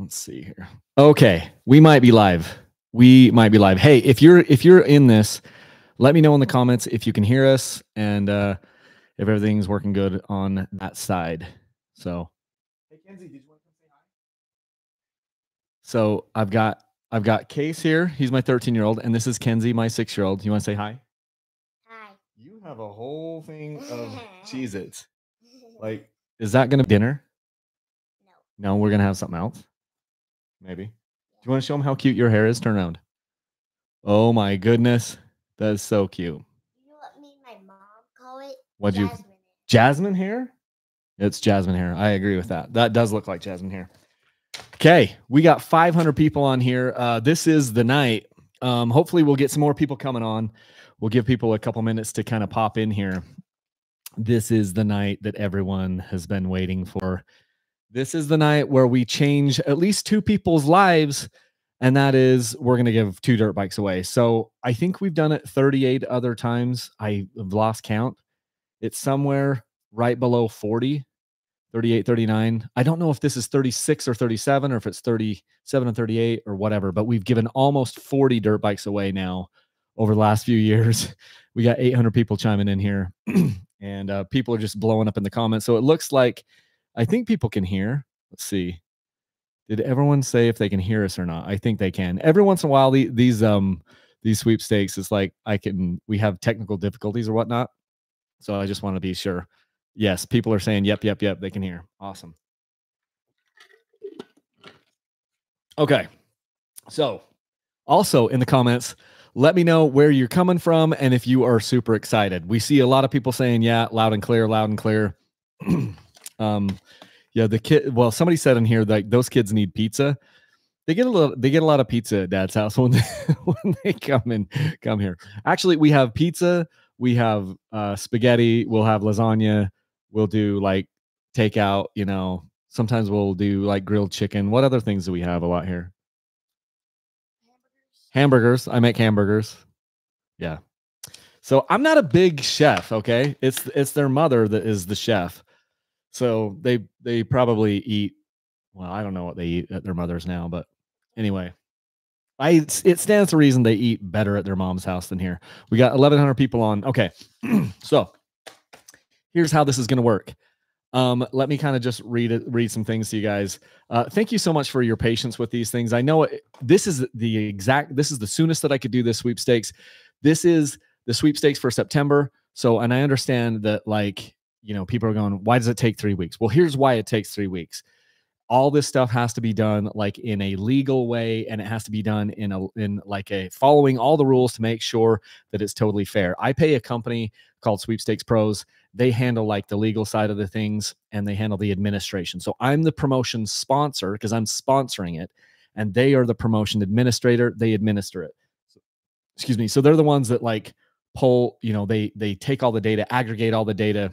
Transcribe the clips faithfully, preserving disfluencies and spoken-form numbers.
Let's see here. Okay, we might be live. We might be live. Hey, if you're if you're in this, let me know in the comments if you can hear us and uh, if everything's working good on that side. So, hey Kenzie, did you want to say hi? So I've got I've got Case here. He's my thirteen year old, and this is Kenzie, my six year old. You want to say hi? Hi. You have a whole thing of Cheez-Its. Like, is that gonna be dinner? No. No, we're gonna have something else. Maybe. Do you want to show them how cute your hair is? Turn around. Oh my goodness. That is so cute. You know what me and my mom call it? What'd you? Jasmine hair? It's jasmine hair. I agree with that. That does look like jasmine hair. Okay. We got five hundred people on here. Uh, this is the night. Um, hopefully we'll get some more people coming on. We'll give people a couple minutes to kind of pop in here. This is the night that everyone has been waiting for. This is the night where we change at least two people's lives, and that is we're going to give two dirt bikes away. So I think we've done it thirty-eight other times. I've lost count. It's somewhere right below forty, thirty-eight, thirty-nine. I don't know if this is thirty-six or thirty-seven or if it's thirty-seven and thirty-eight or whatever, but we've given almost forty dirt bikes away now over the last few years. We got eight hundred people chiming in here, and uh, people are just blowing up in the comments. So it looks like I think people can hear. Let's see. Did everyone say if they can hear us or not? I think they can. Every once in a while, the, these um these sweepstakes, it's like I can we have technical difficulties or whatnot. So I just want to be sure. Yes, people are saying yep, yep, yep. They can hear. Awesome. Okay. So also in the comments, let me know where you're coming from and if you are super excited. We see a lot of people saying yeah, loud and clear, loud and clear. Um, yeah, the kid, well, somebody said in here that those kids need pizza. They get a little, they get a lot of pizza at Dad's house when they, when they come and come here. Actually, we have pizza. We have, uh, spaghetti. We'll have lasagna. We'll do like takeout, you know, sometimes we'll do like grilled chicken. What other things do we have a lot here? Hamburgers. Hamburgers. I make hamburgers. Yeah. So I'm not a big chef. Okay. It's, it's their mother that is the chef. So they they probably eat, well, I don't know what they eat at their mother's now, but anyway, I it stands to reason they eat better at their mom's house than here. We got eleven hundred people on. Okay, so here's how this is going to work. Um, let me kind of just read it, read some things to you guys. Uh, thank you so much for your patience with these things. I know it, this is the exact, this is the soonest that I could do this sweepstakes. This is the sweepstakes for September. So, and I understand that, like, you know, people are going, why does it take three weeks? Well, here's why it takes three weeks. All this stuff has to be done like in a legal way, and it has to be done in a in like a following all the rules to make sure that it's totally fair. I pay a company called Sweepstakes Pros. They handle like the legal side of the things, and they handle the administration. So I'm the promotion sponsor because I'm sponsoring it, and they are the promotion administrator. They administer it. So, excuse me. So they're the ones that like pull, you know, they they take all the data, aggregate all the data,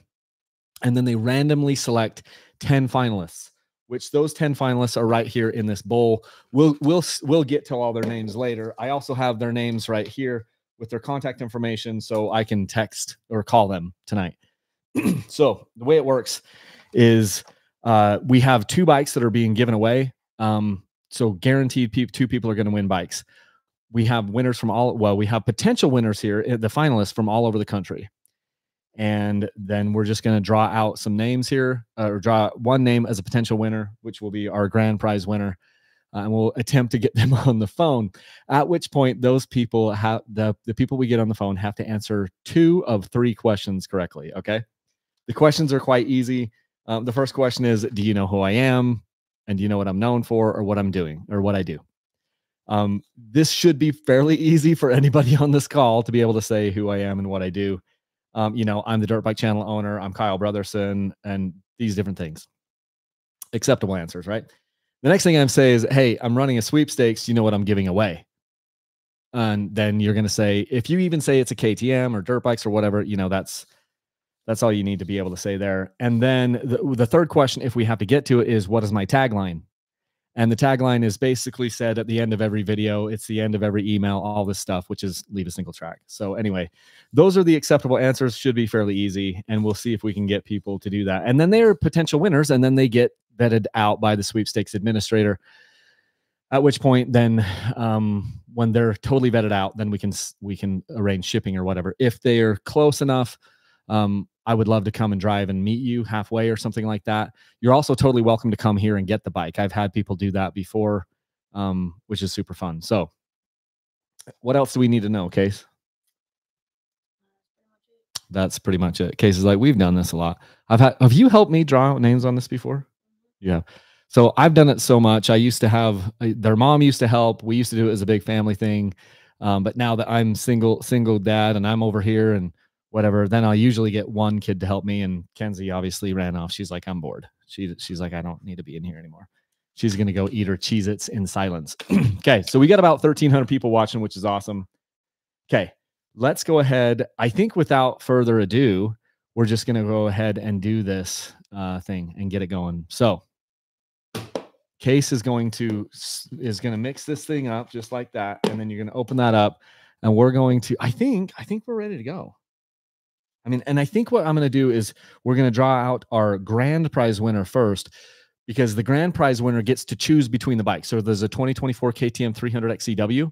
and then they randomly select ten finalists, which those ten finalists are right here in this bowl. We'll, we'll, we'll get to all their names later. I also have their names right here with their contact information, so I can text or call them tonight. So the way it works is uh, we have two bikes that are being given away. Um, so guaranteed pe- two people are going to win bikes. We have winners from all, well, we have potential winners here, the finalists from all over the country. And then we're just going to draw out some names here, uh, or draw one name as a potential winner, which will be our grand prize winner. Uh, and we'll attempt to get them on the phone, at which point those people have the, the people we get on the phone have to answer two of three questions correctly. Okay. The questions are quite easy. Um, the first question is, do you know who I am? And do you know what I'm known for, or what I'm doing, or what I do? Um, this should be fairly easy for anybody on this call to be able to say who I am and what I do. Um, you know, I'm the Dirt Bike Channel owner. I'm Kyle Brotherson, and these different things. Acceptable answers, right? The next thing I'm saying is, hey, I'm running a sweepstakes. You know what I'm giving away? And then you're going to say, if you even say it's a K T M or dirt bikes or whatever, you know, that's that's all you need to be able to say there. And then the, the third question, if we have to get to it, is what is my tagline? And the tagline is basically said at the end of every video. It's the end of every email, all this stuff, which is leave a single track. So anyway, those are the acceptable answers. Should be fairly easy. And we'll see if we can get people to do that. And then they are potential winners, and then they get vetted out by the sweepstakes administrator. At which point, then um, when they're totally vetted out, then we can we can arrange shipping or whatever. If they are close enough, um, I would love to come and drive and meet you halfway or something like that. You're also totally welcome to come here and get the bike. I've had people do that before, um, which is super fun. So, what else do we need to know, Case? That's pretty much it. Case is like, we've done this a lot. I've had. Have you helped me draw out names on this before? Yeah. So I've done it so much. I used to have, their mom used to help. We used to do it as a big family thing. Um, but now that I'm single, single dad and I'm over here and whatever, then I'll usually get one kid to help me. And Kenzie obviously ran off. She's like, I'm bored. She, she's like, I don't need to be in here anymore. She's going to go eat her Cheez-Its in silence. Okay. So we got about thirteen hundred people watching, which is awesome. Okay. Let's go ahead. I think without further ado, we're just going to go ahead and do this uh, thing and get it going. So Case is going to is going to mix this thing up just like that, and then you're going to open that up, and we're going to. I think I think we're ready to go. I mean, and I think what I'm going to do is we're going to draw out our grand prize winner first, because the grand prize winner gets to choose between the bikes. So there's a twenty twenty-four K T M three hundred X C W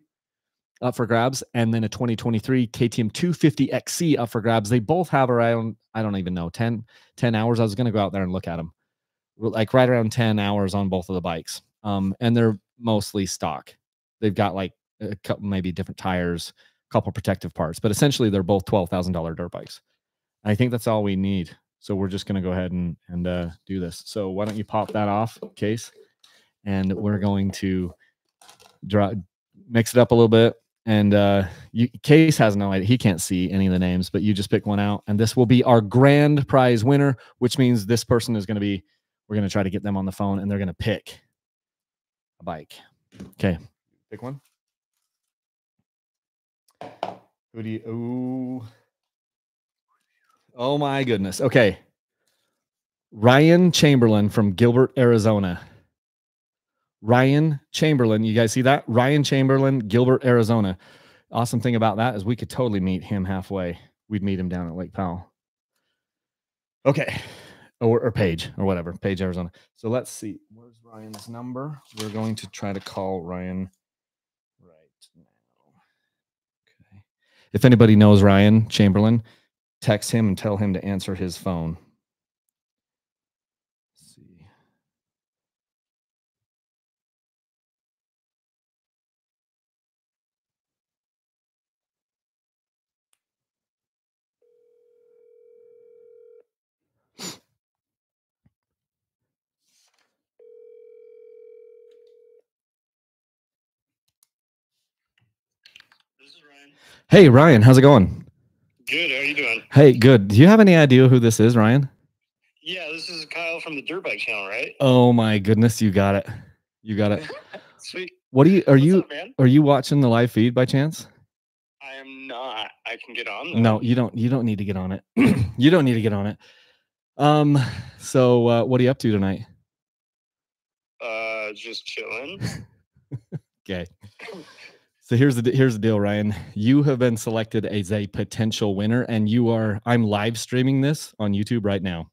up for grabs, and then a twenty twenty-three K T M two fifty X C up for grabs. They both have around I don't even know ten hours. I was going to go out there and look at them. Like right around ten hours on both of the bikes. Um, and they're mostly stock. They've got like a couple, maybe different tires, a couple protective parts, but essentially they're both twelve thousand dollar dirt bikes. And I think that's all we need. So we're just going to go ahead and, and, uh, do this. So why don't you pop that off, Case, and we're going to draw, mix it up a little bit. And, uh, you, Case has no idea. He can't see any of the names, but you just pick one out, and this will be our grand prize winner, which means this person is going to be, we're going to try to get them on the phone, and they're going to pick a bike. Okay. Pick one. Who do you, ooh. Oh my goodness. Okay. Ryan Chamberlain from Gilbert, Arizona. Ryan Chamberlain. You guys see that? Ryan Chamberlain, Gilbert, Arizona. Awesome thing about that is we could totally meet him halfway. We'd meet him down at Lake Powell. Okay. Or, or Page or whatever, Page, Arizona. So let's see. Where's Ryan's number? We're going to try to call Ryan right now. Okay. If anybody knows Ryan Chamberlain, text him and tell him to answer his phone. Let's see. Hey, Ryan, how's it going? Good. How are you doing? Hey, good. Do you have any idea who this is, Ryan? Yeah, this is Kyle from the Dirt Bike Channel, right? Oh my goodness, you got it. You got it. Sweet. What do you are What's you up, man? Are you watching the live feed by chance? I am not. I can get on though. No, you don't you don't need to get on it. You don't need to get on it. Um so uh what are you up to tonight? Uh just chilling. Okay. So here's the here's the deal, Ryan. You have been selected as a potential winner, and you are. I'm live streaming this on YouTube right now.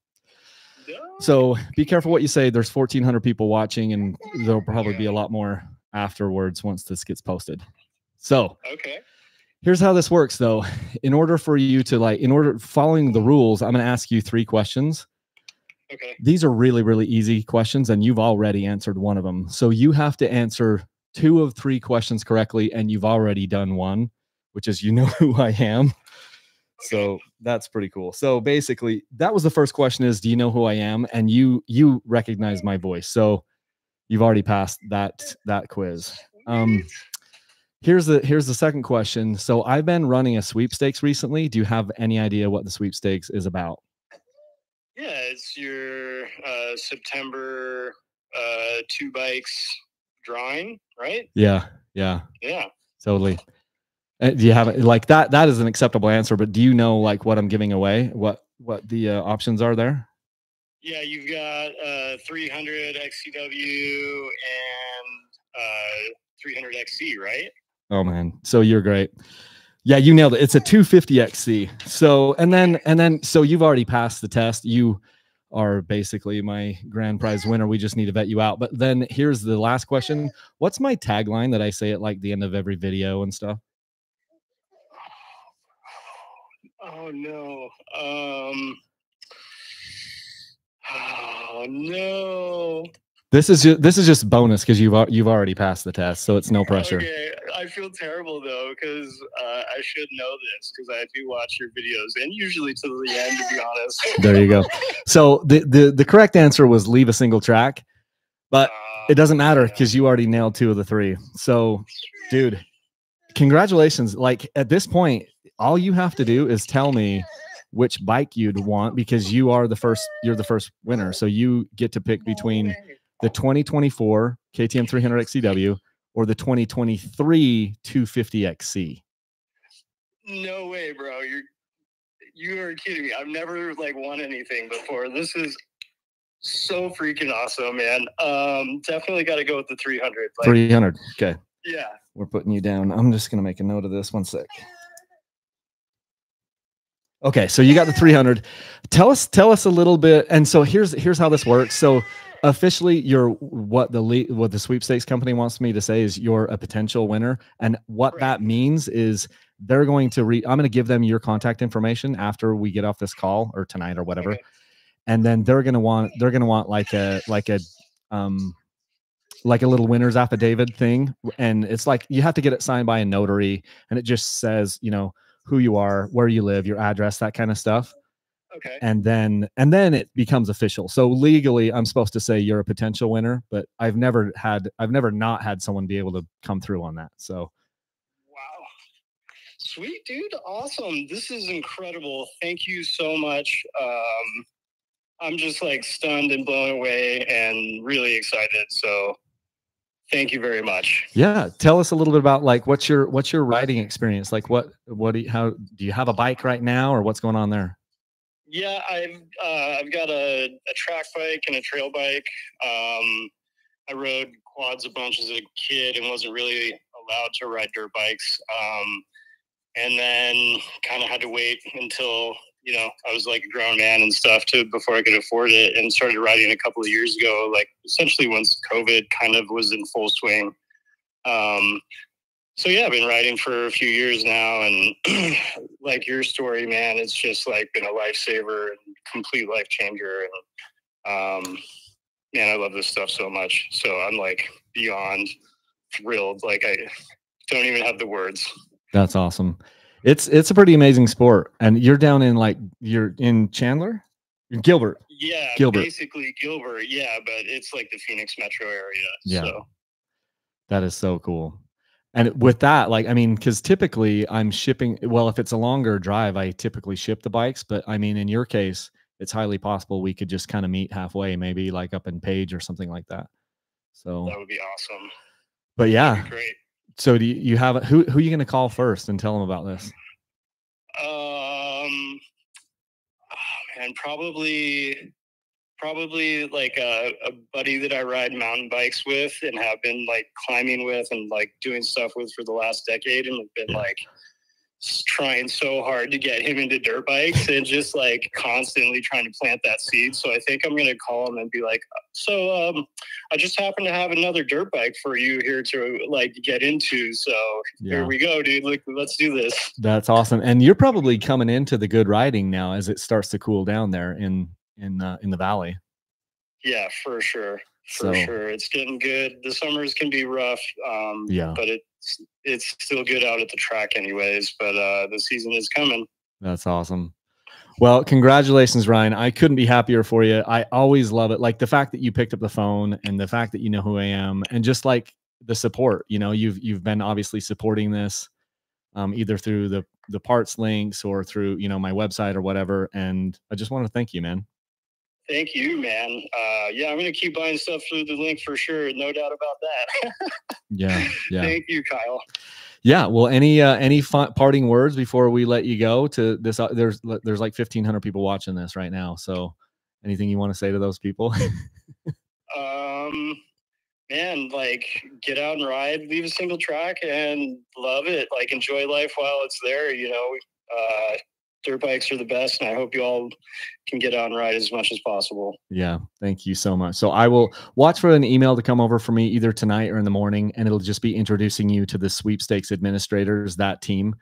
So be careful what you say. There's fourteen hundred people watching, and there'll probably be a lot more afterwards once this gets posted. So okay, here's how this works, though. In order for you to like, in order following the rules, I'm going to ask you three questions. Okay. These are really really easy questions, and you've already answered one of them. So you have to answer two of three questions correctly, and you've already done one, which is you know who I am. Okay. So that's pretty cool. So basically, that was the first question is, do you know who I am? And you you recognize my voice. So you've already passed that that quiz. Um, here's the here's the second question. So I've been running a sweepstakes recently. Do you have any idea what the sweepstakes is about? Yeah, it's your uh, September uh, two bikes drawing, right? Yeah, yeah, yeah, totally. Uh, do you have like that? That is an acceptable answer, but do you know like what I'm giving away? What what the uh, options are there? Yeah, you've got uh, three hundred X C W and uh, three hundred X C, right? Oh man, so you're great. Yeah, you nailed it. It's a two fifty X C. So and then and then so you've already passed the test. You are basically my grand prize winner. We just need to vet you out. But then here's the last question. What's my tagline that I say at like the end of every video and stuff? Oh no. Um, oh no. This is just, this is just bonus because you've you've already passed the test, so it's no pressure. Okay. I feel terrible though because uh, I should know this because I do watch your videos and usually to the end, to be honest. There you go. So the the the correct answer was leave a single track, but uh, it doesn't matter because yeah. you already nailed two of the three. So, dude, congratulations! Like at this point, all you have to do is tell me which bike you'd want because you are the first. You're the first winner, so you get to pick between the twenty twenty-four K T M three hundred X C W or the twenty twenty-three two fifty X C. No way, bro. You're, you are kidding me. I've never like won anything before. This is so freaking awesome, man. Um, definitely got to go with the three hundred. Like, three hundred. Okay. Yeah. We're putting you down. I'm just going to make a note of this one sec. Okay. So you got the three hundred. Tell us, tell us a little bit. And so here's, here's how this works. So, officially, you're what the le what the sweepstakes company wants me to say is you're a potential winner, and what right. that means is they're going to re I'm going to give them your contact information after we get off this call or tonight or whatever, okay. and then they're going to want they're going to want like a like a um like a little winner's affidavit thing, and it's like you have to get it signed by a notary, and it just says you know who you are, where you live, your address, that kind of stuff. Okay. And then and then it becomes official. So legally, I'm supposed to say you're a potential winner, but I've never had I've never not had someone be able to come through on that. So, wow, sweet dude, awesome! This is incredible. Thank you so much. Um, I'm just like stunned and blown away, and really excited. So, thank you very much. Yeah, tell us a little bit about like what's your what's your riding experience? Like what what do you, how do you have a bike right now, or what's going on there? Yeah, I've uh, I've got a, a track bike and a trail bike. Um, I rode quads a bunch as a kid and wasn't really allowed to ride dirt bikes. Um, and then kind of had to wait until you know I was like a grown man and stuff to before I could afford it, and started riding a couple of years ago. Like essentially once COVID kind of was in full swing. Um, so yeah, I've been riding for a few years now, and like your story, man, it's just like been a lifesaver and complete life changer. And um, man, I love this stuff so much. So I'm like beyond thrilled. Like I don't even have the words. That's awesome. It's it's a pretty amazing sport. And you're down in like you're in Chandler, Gilbert. Yeah, Gilbert. Basically Gilbert. Yeah, but it's like the Phoenix metro area. Yeah, so. That is so cool. And with that, like, I mean, because typically I'm shipping, well, if it's a longer drive, I typically ship the bikes. But I mean, in your case, it's highly possible we could just kind of meet halfway, maybe like up in Page or something like that. So that would be awesome. But yeah, great. So do you, you have, who, who are you going to call first and tell them about this? Um, oh man, probably, probably like a, a buddy that I ride mountain bikes with and have been like climbing with and like doing stuff with for the last decade, and have been like trying so hard to get him into dirt bikes and just like constantly trying to plant that seed. So I think I'm going to call him and be like, so um, I just happen to have another dirt bike for you here to like get into. So yeah. Here we go, dude. Look, let's do this. That's awesome. And you're probably coming into the good riding now as it starts to cool down there in in uh, in the valley. Yeah, for sure, for so, sure it's getting good. The summers can be rough, um yeah, but it's it's still good out at the track anyways, but uh the season is coming. That's awesome. Well, congratulations, Ryan. I couldn't be happier for you. I always love it, like the fact that you picked up the phone and the fact that you know who I am, and just like the support, you know, you've you've been obviously supporting this um either through the the parts links or through you know my website or whatever, and I just want to thank you, man. Thank you, man. Uh, yeah, I'm going to keep buying stuff through the link for sure. No doubt about that. yeah, yeah. Thank you, Kyle. Yeah. Well, any uh, any fun, parting words before we let you go to this? Uh, there's there's like fifteen hundred people watching this right now. So anything you want to say to those people? um, man, like get out and ride, leave a single track and love it. Like enjoy life while it's there. You know, uh, dirt bikes are the best, and I hope you all can get out and ride as much as possible. Yeah, thank you so much. So I will watch for an email to come over for me either tonight or in the morning, and it'll just be introducing you to the sweepstakes administrators, that team,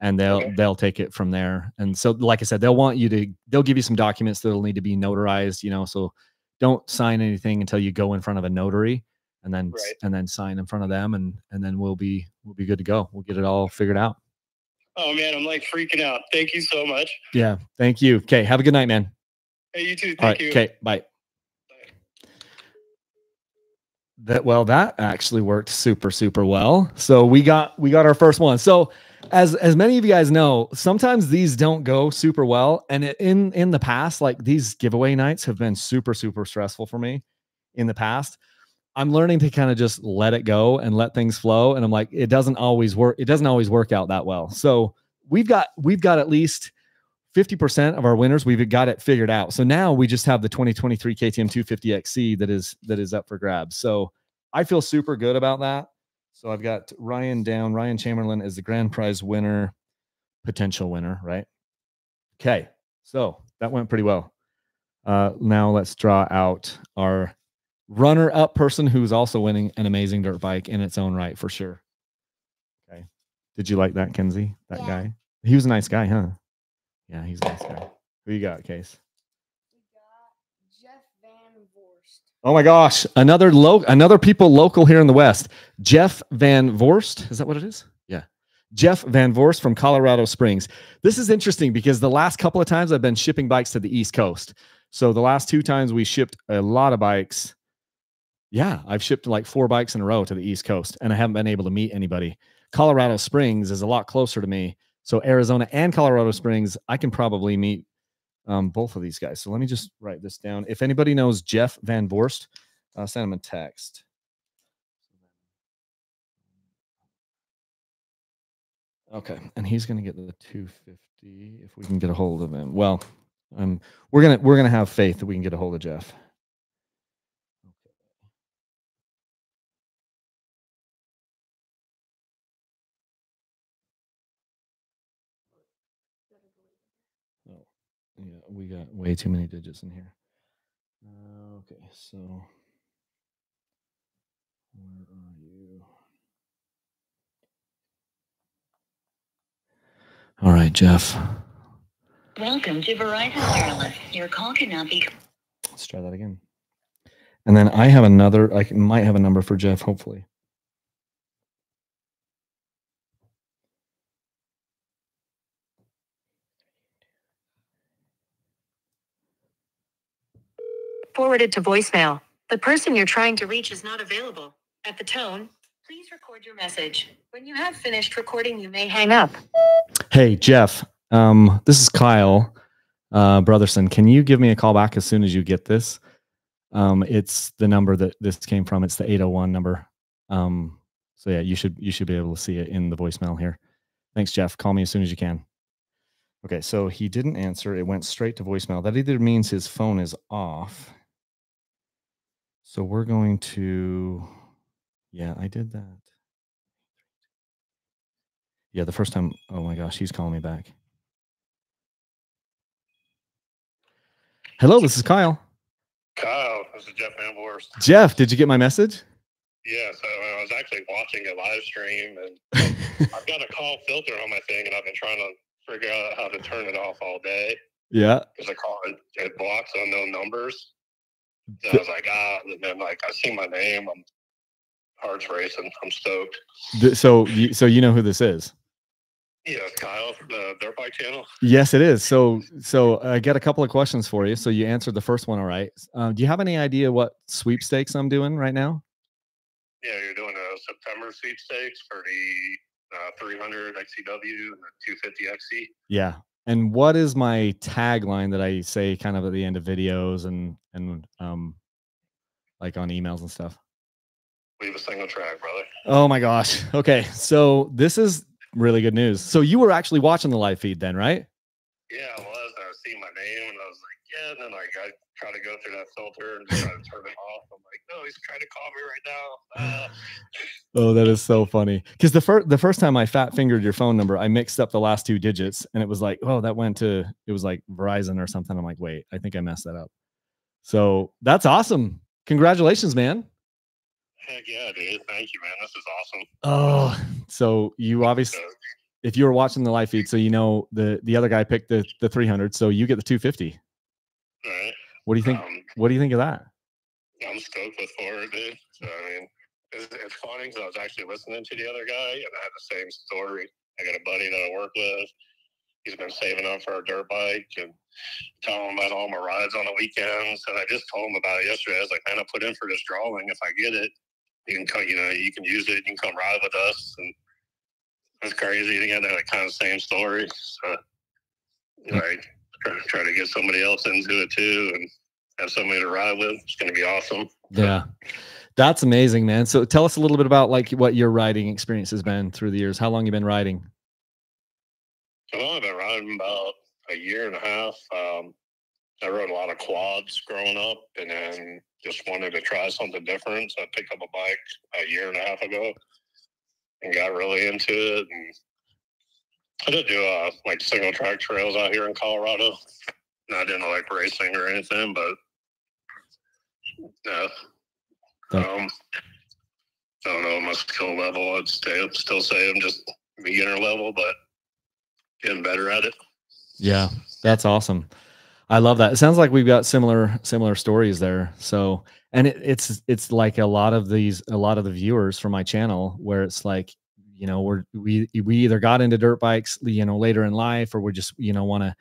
and they'll okay. they'll take it from there. And so, like I said, they'll want you to they'll give you some documents that'll need to be notarized, you know, so don't sign anything until you go in front of a notary, and then right. and then sign in front of them, and and then we'll be we'll be good to go. We'll get it all figured out. Oh, man, I'm like freaking out. Thank you so much. Yeah, thank you. Okay, have a good night, man. Hey, you too. Thank All right, you. Okay, bye. Bye. That, well, that actually worked super, super well. So we got we got our first one. So as as many of you guys know, sometimes these don't go super well. And in in the past, like these giveaway nights have been super, super stressful for me in the past. I'm learning to kind of just let it go and let things flow. And I'm like, it doesn't always work. It doesn't always work out that well. So we've got, we've got at least fifty percent of our winners. We've got it figured out. So now we just have the twenty twenty-three K T M two fifty X C that is, that is up for grabs. So I feel super good about that. So I've got Ryan down. Ryan Chamberlain is the grand prize winner, potential winner, right? Okay. So that went pretty well. Uh, now let's draw out our runner-up person who's also winning an amazing dirt bike in its own right, for sure. Okay. Did you like that, Kenzie? That yeah. guy? He was a nice guy, huh? Yeah, he's a nice guy. Who you got, Case? We got Jeff Van Vorst. Oh, my gosh. Another, lo another people local here in the West. Jeff Van Vorst. Is that what it is? Yeah. Jeff Van Vorst from Colorado Springs. This is interesting because the last couple of times I've been shipping bikes to the East Coast. So the last two times we shipped a lot of bikes. Yeah, I've shipped like four bikes in a row to the East Coast, and I haven't been able to meet anybody. Colorado Springs is a lot closer to me. So Arizona and Colorado Springs, I can probably meet um, both of these guys. So let me just write this down. If anybody knows Jeff Van Vorst, uh, send him a text. Okay, and he's going to get the two fifty if we can get a hold of him. Well, um, we're gonna we're gonna have faith that we can get a hold of Jeff. Yeah, we got way too many digits in here. Uh, okay, so where are you? All right, Jeff. Welcome to Verizon Wireless. Your call cannot be. Let's try that again. And then I have another. I might have a number for Jeff, hopefully. Forwarded to voicemail. The person you're trying to reach is not available. At the tone, please record your message. When you have finished recording, you may hang up. Hey, Jeff. Um, this is Kyle uh, Brotherson. Can you give me a call back as soon as you get this? Um, it's the number that this came from. It's the eight oh one number. Um, so yeah, you should you should be able to see it in the voicemail here. Thanks, Jeff. Call me as soon as you can. Okay, so he didn't answer. It went straight to voicemail. That either means his phone is off. So we're going to, yeah, I did that. Yeah, the first time, oh my gosh, he's calling me back. Hello, this is Kyle. Kyle, this is Jeff Van Vorst. Jeff, did you get my message? Yes, I was actually watching a live stream, and I've got a call filter on my thing, and I've been trying to figure out how to turn it off all day. Yeah. Because I call it, it blocks unknown numbers. So I was like, ah, and then like I see my name, I'm heart's racing, I'm stoked. So, you, so you know who this is? Yeah, it's Kyle from the Dirt Bike Channel. Yes, it is. So, so I got a couple of questions for you. So you answered the first one, all right. Uh, do you have any idea what sweepstakes I'm doing right now? Yeah, you're doing a September sweepstakes for the uh, three hundred X C W and the two fifty X C. Yeah. And what is my tagline that I say kind of at the end of videos and, and um, like on emails and stuff? Leave a single track, brother. Oh, my gosh. Okay. So this is really good news. So you were actually watching the live feed then, right? Yeah, I was. I was seeing my name, and I was like, yeah. And then like, I try to go through that filter and try to turn it off. I'm like, no, he's trying to call me right now. Oh, that is so funny. Because the first the first time I fat fingered your phone number, I mixed up the last two digits, and it was like, oh, that went to, it was like Verizon or something. I'm like, wait, I think I messed that up. So that's awesome. Congratulations, man. Heck yeah, dude. Thank you, man. This is awesome. Oh, so you obviously, if you were watching the live feed, so you know the the other guy picked the the three hundred, so you get the two fifty. All right. What do you think? Um, what do you think of that? I'm stoked with forward, dude. So, I mean, it's, it's funny because I was actually listening to the other guy, and I had the same story. I got a buddy that I work with. He's been saving up for a dirt bike and telling him about all my rides on the weekends. And I just told him about it yesterday. I was like, man, I put in for this drawing. If I get it, you can come, you know, you can use it. You can come ride with us. And it's crazy. They got that kind of same story. So, like, try, try to get somebody else into it too and have somebody to ride with. It's going to be awesome. Yeah. That's amazing, man. So tell us a little bit about like what your riding experience has been through the years. How long you been riding? Well, I've been riding about a year and a half. Um, I rode a lot of quads growing up and then just wanted to try something different. So I picked up a bike a year and a half ago and got really into it. And I did do uh, like single track trails out here in Colorado. And I didn't like racing or anything, but no. Um, I don't know my skill level. I'd stay, still say I'm just beginner level, but getting better at it. Yeah, that's awesome. I love that. It sounds like we've got similar similar stories there. So, and it, it's it's like a lot of these, a lot of the viewers from my channel, where it's like, you know, we're we we either got into dirt bikes, you know, later in life, or we just, you know, want to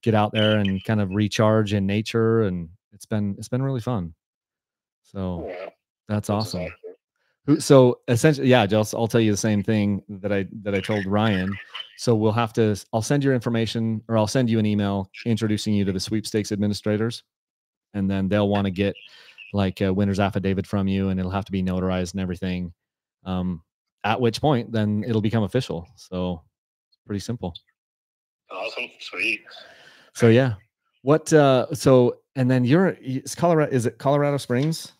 get out there and kind of recharge in nature, and it's been it's been really fun. So. Yeah. That's awesome. So essentially, yeah, just I'll tell you the same thing that I that I told Ryan. So we'll have to, I'll send your information, or I'll send you an email introducing you to the sweepstakes administrators, and then they'll want to get like a winner's affidavit from you, and it'll have to be notarized and everything. Um, at which point, then it'll become official. So it's pretty simple. Awesome, sweet. So yeah, what? Uh, so and then you're is Colorado? Is it Colorado Springs?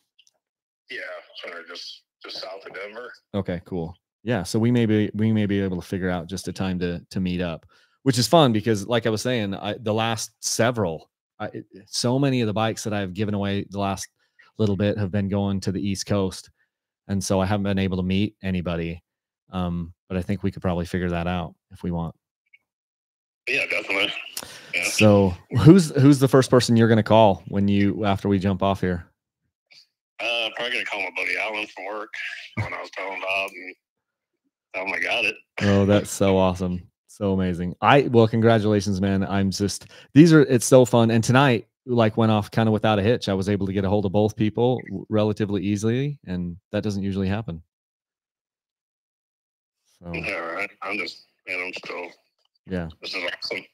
Yeah, or just just south of Denver. Okay, cool. Yeah, so we may be we may be able to figure out just a time to to meet up, which is fun because, like I was saying, I, the last several, I, it, so many of the bikes that I've given away the last little bit have been going to the East Coast, and so I haven't been able to meet anybody. Um, but I think we could probably figure that out if we want. Yeah, definitely. Yeah. So who's who's the first person you're going to call when you after we jump off here? Uh, probably gonna call my buddy Alan from work when I was telling Bob, and oh my god, it. Oh, that's so awesome, so amazing. I well, congratulations, man. I'm just these are it's so fun. And tonight, like, went off kind of without a hitch. I was able to get a hold of both people relatively easily, and that doesn't usually happen. So. Yeah, all right. I'm just, man, I'm still. Yeah. This is awesome.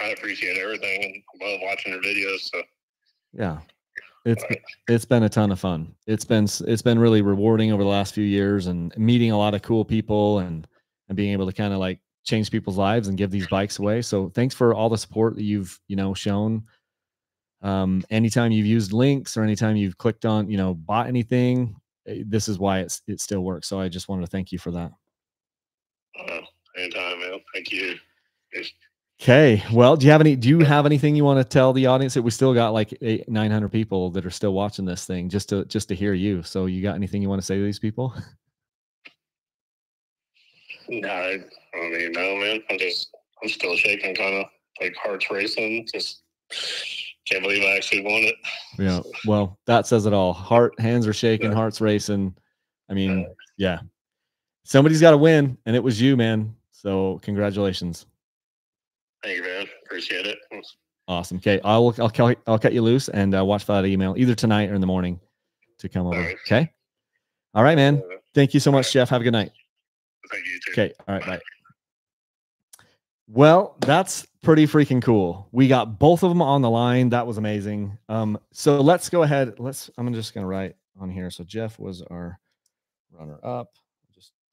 I appreciate everything and love watching your videos. So. Yeah. It's it's been a ton of fun. It's been it's been really rewarding over the last few years, and meeting a lot of cool people, and and being able to kind of like change people's lives and give these bikes away. So thanks for all the support that you've you know shown. Um, anytime you've used links or anytime you've clicked on you know bought anything, this is why it's it still works. So I just wanted to thank you for that. Uh, anytime, man. Thank you. It's Okay. Well, do you have any, do you have anything you want to tell the audience? That we still got like eight, nine hundred people that are still watching this thing just to, just to hear you. So you got anything you want to say to these people? No, I don't even know, man. I'm just, I'm still shaking, kind of like heart's racing. Just can't believe I actually won it. Yeah. Well, that says it all. Heart, hands are shaking, yeah. Heart's racing. I mean, yeah. yeah, somebody's got to win, and it was you, man. So congratulations. Thank you, man. Appreciate it. Awesome. Okay, I'll I'll I'll cut you loose and uh, watch for that email either tonight or in the morning to come over. All right. Okay. All right, man. Thank you so much, Jeff. Have a good night. Thank you too. Okay. All right. Bye. Bye. Well, that's pretty freaking cool. We got both of them on the line. That was amazing. Um. So let's go ahead. Let's. I'm just gonna write on here. So Jeff was our runner up.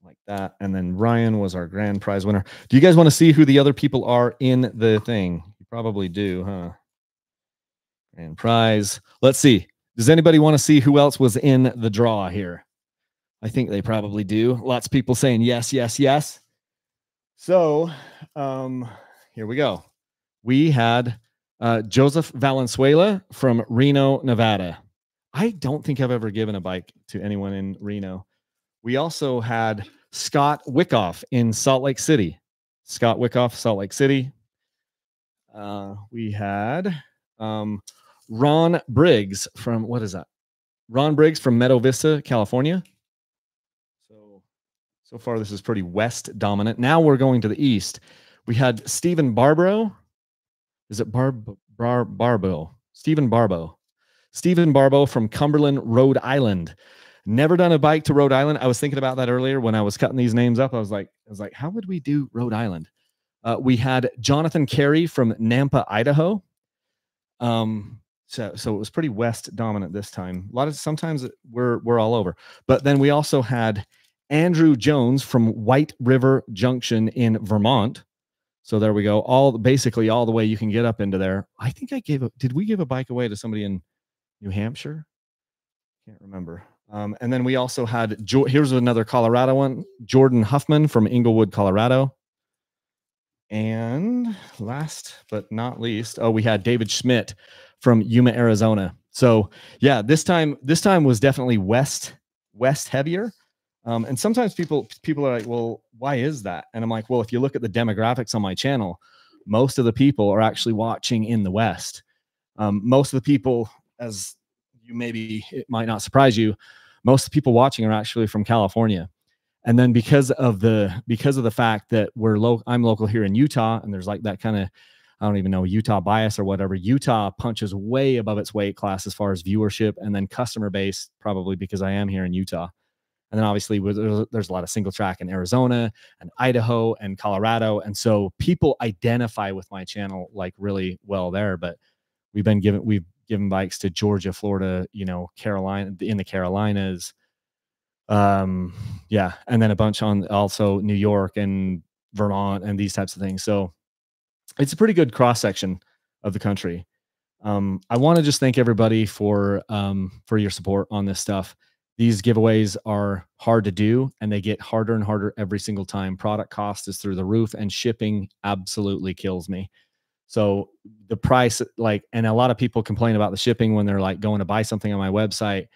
Like that, and then Ryan was our grand prize winner. Do you guys want to see who the other people are in the thing? You probably do, huh? Grand prize. Let's see. Does anybody want to see who else was in the draw here? I think they probably do. Lots of people saying yes, yes, yes. So um, here we go. We had uh, Joseph Valenzuela from Reno, Nevada. I don't think I've ever given a bike to anyone in Reno. We also had Scott Wyckoff in Salt Lake City. Scott Wyckoff, Salt Lake City. Uh, we had um, Ron Briggs from, what is that? Ron Briggs from Meadow Vista, California. So, so far this is pretty west dominant. Now we're going to the east. We had Stephen Barbo. Is it Barb, Bar, Barbo? Stephen Barbo. Stephen Barbo from Cumberland, Rhode Island. Never done a bike to Rhode Island. I was thinking about that earlier when I was cutting these names up. I was like, I was like, how would we do Rhode Island? Uh, we had Jonathan Carey from Nampa, Idaho. Um, so, so it was pretty west dominant this time. A lot of sometimes we're we're all over. But then we also had Andrew Jones from White River Junction in Vermont. So there we go. All basically all the way you can get up into there. I think I gave. A, did we give a bike away to somebody in New Hampshire? Can't remember. Um, and then we also had, jo here's another Colorado one, Jordan Huffman from Inglewood, Colorado. And last but not least, oh, we had David Schmidt from Yuma, Arizona. So yeah, this time, this time was definitely west, west heavier. Um, and sometimes people, people are like, well, why is that? And I'm like, well, if you look at the demographics on my channel, most of the people are actually watching in the West. Um, most of the people, as you maybe, it might not surprise you, most of the people watching are actually from California. And then because of the because of the fact that we're low, I'm local here in Utah, and there's like that kind of, I don't even know, Utah bias or whatever. Utah punches way above its weight class as far as viewership and then customer base, probably because I am here in Utah. And then obviously there's a lot of single track in Arizona and Idaho and Colorado, and so people identify with my channel like really well there. But we've been given we've given bikes to Georgia, Florida, you know, Carolina, in the Carolinas. Um, yeah. And then a bunch on also New York and Vermont and these types of things. So it's a pretty good cross section of the country. Um, I want to just thank everybody for, um, for your support on this stuff. These giveaways are hard to do and they get harder and harder every single time. Product cost is through the roof and shipping absolutely kills me. So the price, like, and a lot of people complain about the shipping when they're like going to buy something on my website,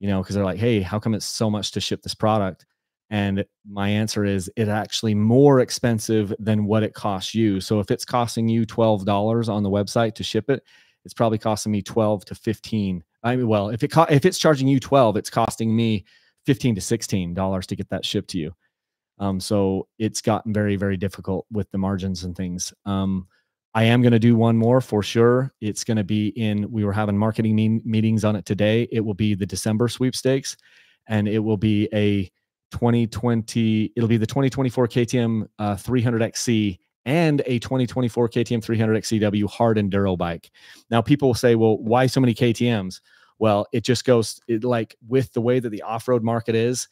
you know, because they're like, hey, how come it's so much to ship this product? And my answer is it's actually more expensive than what it costs you. So if it's costing you twelve dollars on the website to ship it, it's probably costing me twelve to fifteen. I mean, well, if it if it's charging you twelve, it's costing me fifteen to sixteen dollars to get that shipped to you. Um, so it's gotten very, very difficult with the margins and things. Um, I am going to do one more for sure. It's going to be in, we were having marketing me meetings on it today. It will be the December sweepstakes, and it will be a twenty twenty, it'll be the twenty twenty-four K T M uh, three hundred X C and a twenty twenty-four K T M three hundred X C W hard enduro bike. Now people will say, well, why so many K T Ms? Well, it just goes it, like with the way that the off-road market is,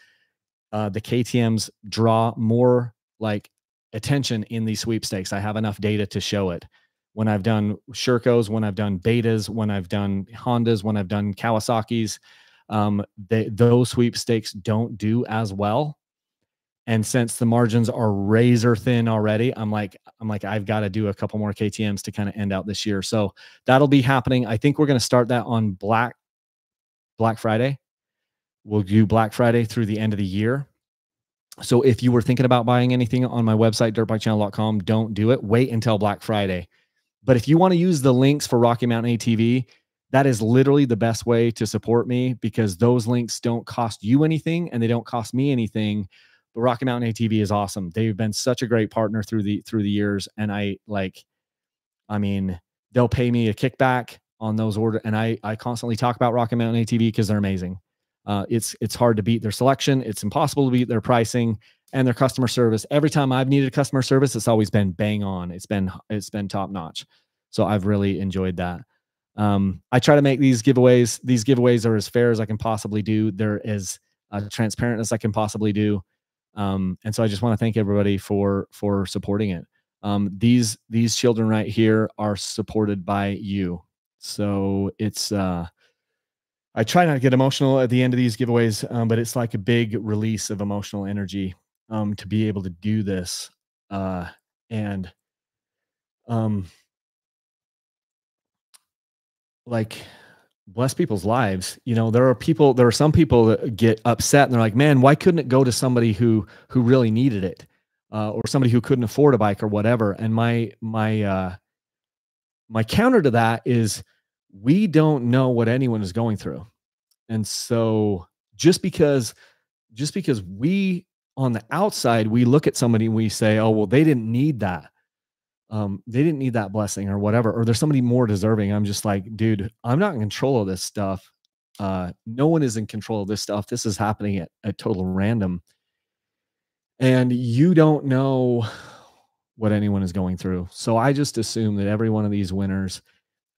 uh, the K T Ms draw more like attention in these sweepstakes. I have enough data to show it. When I've done Shircos, when I've done Betas, when I've done Hondas, when I've done Kawasaki's, um, they, those sweepstakes don't do as well. And since the margins are razor thin already, I'm like, I'm like, I've got to do a couple more K T Ms to kind of end out this year. So that'll be happening. I think we're going to start that on Black, Black Friday. We'll do Black Friday through the end of the year. So if you were thinking about buying anything on my website, dirt bike channel dot com, don't do it. Wait until Black Friday. But if you want to use the links for Rocky Mountain A T V, that is literally the best way to support me, because those links don't cost you anything and they don't cost me anything. But Rocky Mountain A T V is awesome. They've been such a great partner through the through the years. And I like, I mean, they'll pay me a kickback on those orders. And I, I constantly talk about Rocky Mountain A T V because they're amazing. Uh, it's it's hard to beat their selection. It's impossible to beat their pricing and their customer service. Every time I've needed customer service, it's always been bang on. It's been it's been top notch. So I've really enjoyed that. Um, I try to make these giveaways. These giveaways are as fair as I can possibly do. They're as uh, transparent as I can possibly do. Um, and so I just want to thank everybody for for supporting it. Um, these these children right here are supported by you. So it's. Uh, I try not to get emotional at the end of these giveaways, um, but it's like a big release of emotional energy um, to be able to do this. Uh, and um, like bless people's lives. You know, there are people, there are some people that get upset and they're like, man, why couldn't it go to somebody who, who really needed it? Uh, or somebody who couldn't afford a bike or whatever. And my, my, uh, my counter to that is, we don't know what anyone is going through. And so just because, just because we on the outside, we look at somebody and we say, oh, well, they didn't need that. Um, they didn't need that blessing or whatever, or there's somebody more deserving. I'm just like, dude, I'm not in control of this stuff. Uh, no one is in control of this stuff. This is happening at, at total random. And you don't know what anyone is going through. So I just assume that every one of these winners,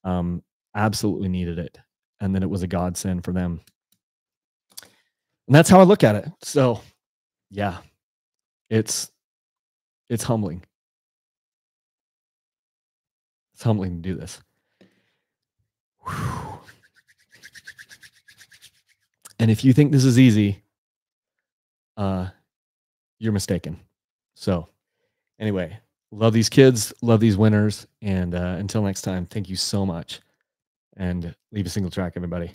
um, absolutely needed it, and then it was a godsend for them, and that's how I look at it. So yeah, it's it's humbling it's humbling to do this. Whew. And if you think this is easy, uh you're mistaken. So anyway, love these kids, love these winners, and uh until next time, thank you so much. And leave a single track, everybody.